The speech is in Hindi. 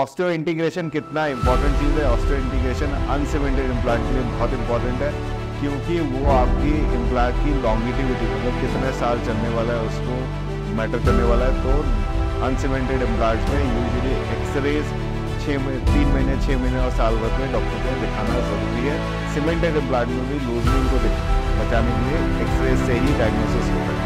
ऑस्टियो इंटीग्रेशन कितना इंपॉर्टेंट चीज़ है। ऑस्टियो इंटीग्रेशन अनसीमेंटेड इम्प्लांट के लिए बहुत इंपॉर्टेंट है, क्योंकि वो आपकी इम्प्लांट की लॉन्गिटिविटी मतलब कितने साल चलने वाला है उसको मैटर करने वाला है। तो अनसीमेंटेड इम्प्लांट्स में यूजली एक्सरेज 3 महीने 6 महीने और साल भर में डॉक्टर को दिखाना जरूरी है। सीमेंटेड इम्प्लांट में भी लूजनिंग को बचाने के लिए एक्सरेज से ही डायग्नोसिस होता है।